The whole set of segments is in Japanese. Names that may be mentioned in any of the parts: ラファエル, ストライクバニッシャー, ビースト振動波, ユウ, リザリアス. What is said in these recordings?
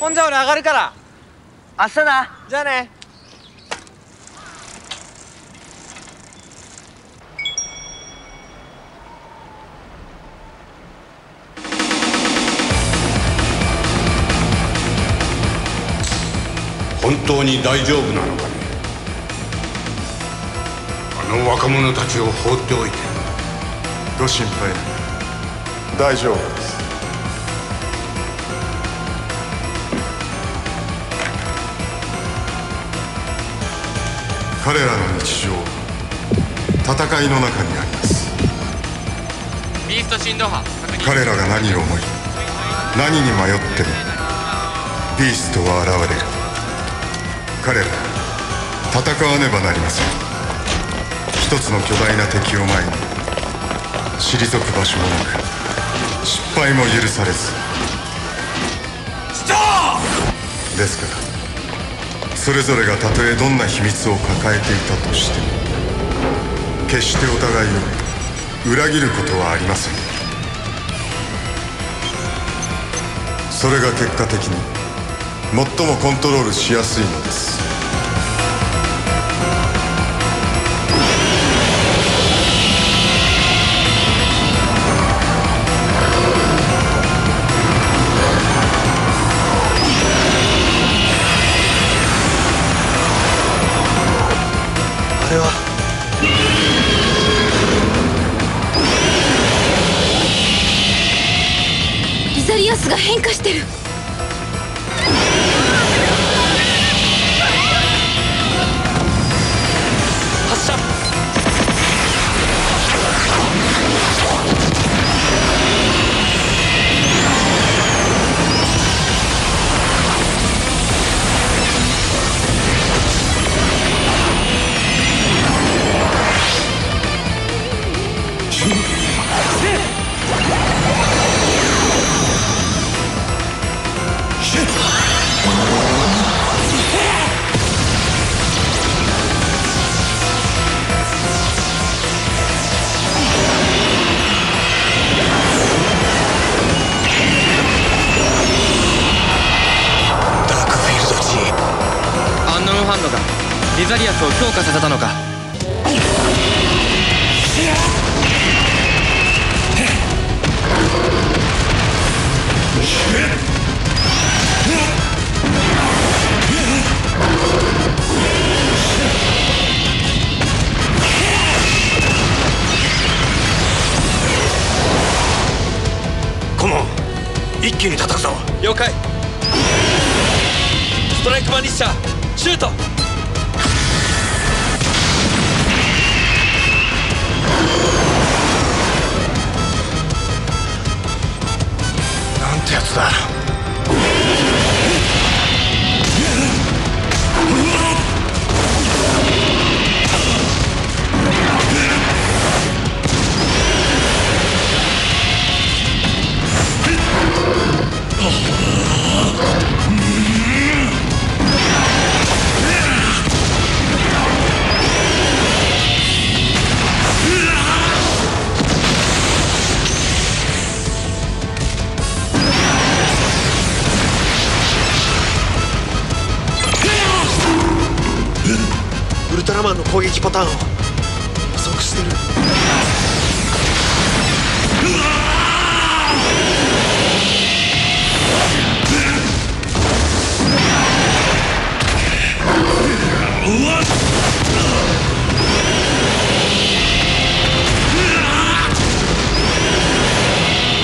ほんじゃ俺上がるから。明日な。じゃあね。本当に大丈夫なのかね。あの若者たちを放っておいて。ご心配なく。大丈夫です。彼らの日常、戦いの中にあります。ビースト振動波。彼らが何を思い、何に迷ってもビーストは現れる。彼ら戦わねばなりません。一つの巨大な敵を前に退く場所もなく、失敗も許されず。市長ですから、それぞれがたとえどんな秘密を抱えていたとしても、決してお互いを裏切ることはありません。それが結果的に最もコントロールしやすいのです。あれはリザリアスが変化してる。発射。リザリアスを強化させたのか。コモン、一気に叩くぞ。了解。ストライクバニッシャー、シュート。ってやつだ。ウルトラマンの攻撃パターンを予測してる。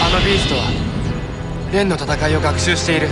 あのビーストはレンの戦いを学習している。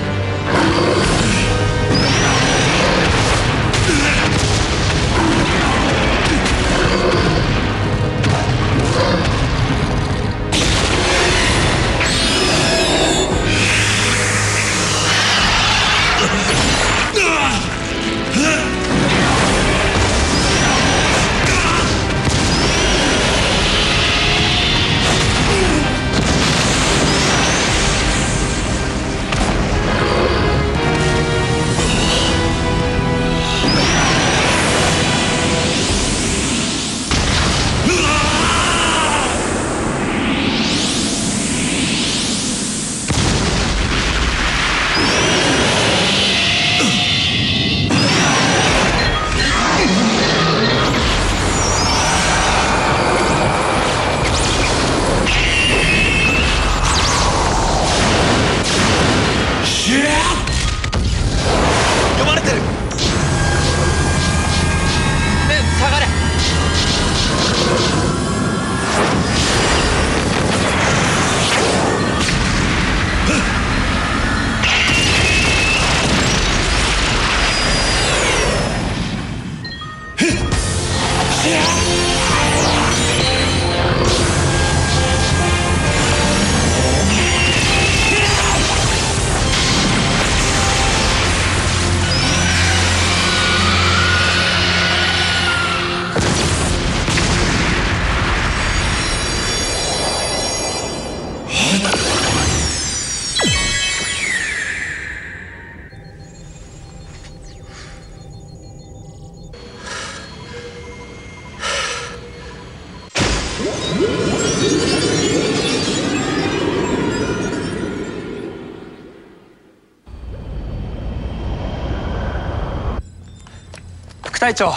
副隊長、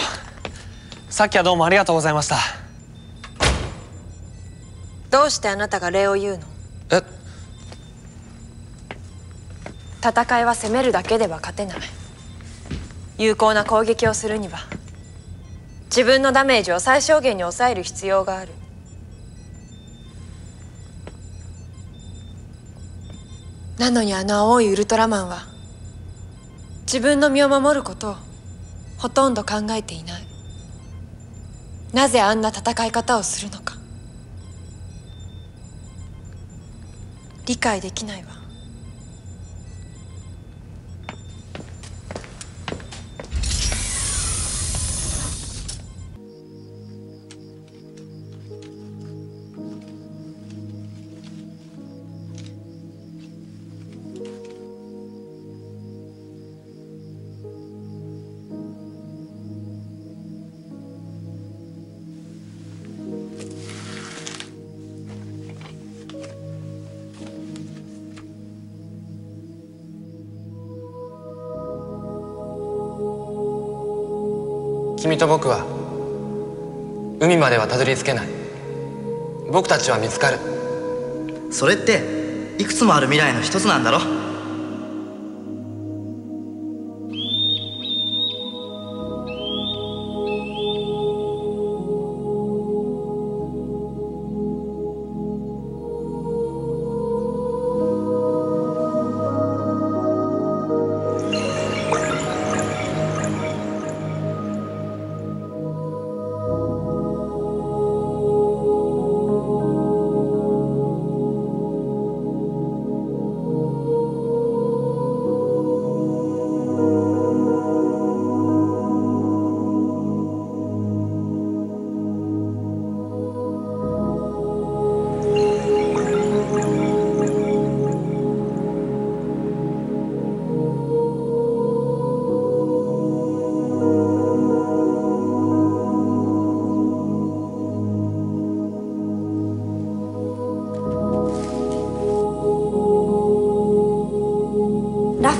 さっきはどうもありがとうございました。どうしてあなたが礼を言うの？戦いは攻めるだけでは勝てない。有効な攻撃をするには自分のダメージを最小限に抑える必要がある。なのにあの青いウルトラマンは自分の身を守ることをほとんど考えていない。なぜあんな戦い方をするのか理解できないわ。君と僕は海まではたどり着けない。僕たちは見つかる。それっていくつもある未来の一つなんだろ。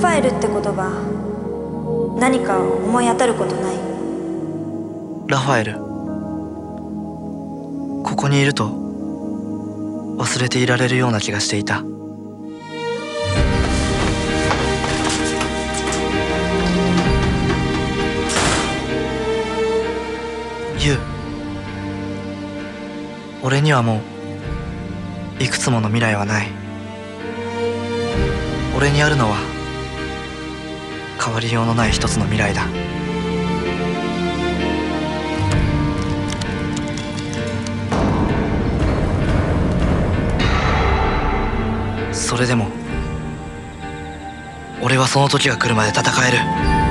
って言葉、何か思い当たることない？ラファエル、ここにいると忘れていられるような気がしていた。ユウ、俺にはもういくつもの未来はない。俺にあるのは変わりようのない一つの未来だ。それでも俺はその時が来るまで戦える。